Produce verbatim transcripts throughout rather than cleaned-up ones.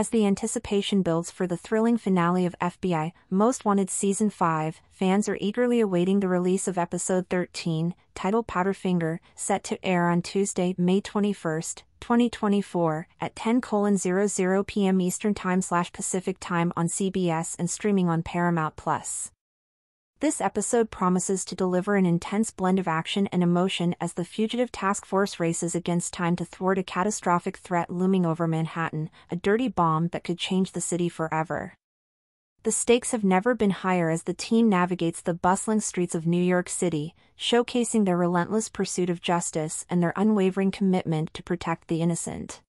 As the anticipation builds for the thrilling finale of F B I Most Wanted Season five, fans are eagerly awaiting the release of Episode thirteen, titled Powderfinger, set to air on Tuesday, May twenty-first, twenty twenty-four, at ten oh oh p m Eastern Time slash Pacific Time on C B S and streaming on Paramount plus. This episode promises to deliver an intense blend of action and emotion as the fugitive task force races against time to thwart a catastrophic threat looming over Manhattan, a dirty bomb that could change the city forever. The stakes have never been higher as the team navigates the bustling streets of New York City, showcasing their relentless pursuit of justice and their unwavering commitment to protect the innocent.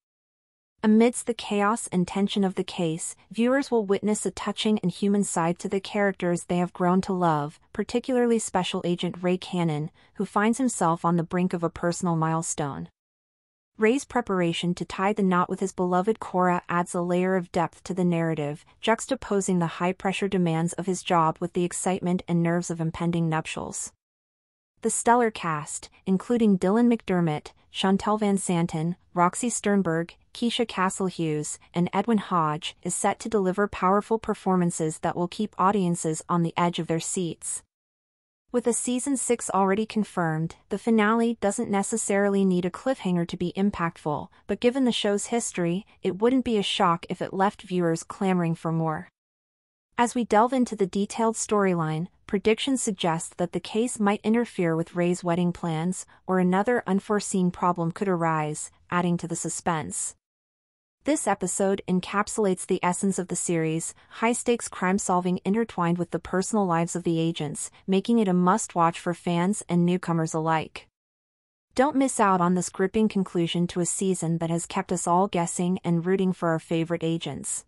Amidst the chaos and tension of the case, viewers will witness a touching and human side to the characters they have grown to love, particularly Special Agent Ray Cannon, who finds himself on the brink of a personal milestone. Ray's preparation to tie the knot with his beloved Cora adds a layer of depth to the narrative, juxtaposing the high-pressure demands of his job with the excitement and nerves of impending nuptials. The stellar cast, including Dylan McDermott, Chantal Van Santen, Roxy Sternberg, Keisha Castle-Hughes, and Edwin Hodge, is set to deliver powerful performances that will keep audiences on the edge of their seats. With a Season six already confirmed, the finale doesn't necessarily need a cliffhanger to be impactful, but given the show's history, it wouldn't be a shock if it left viewers clamoring for more. As we delve into the detailed storyline, predictions suggest that the case might interfere with Ray's wedding plans, or another unforeseen problem could arise, adding to the suspense. This episode encapsulates the essence of the series, high-stakes crime-solving intertwined with the personal lives of the agents, making it a must-watch for fans and newcomers alike. Don't miss out on this gripping conclusion to a season that has kept us all guessing and rooting for our favorite agents.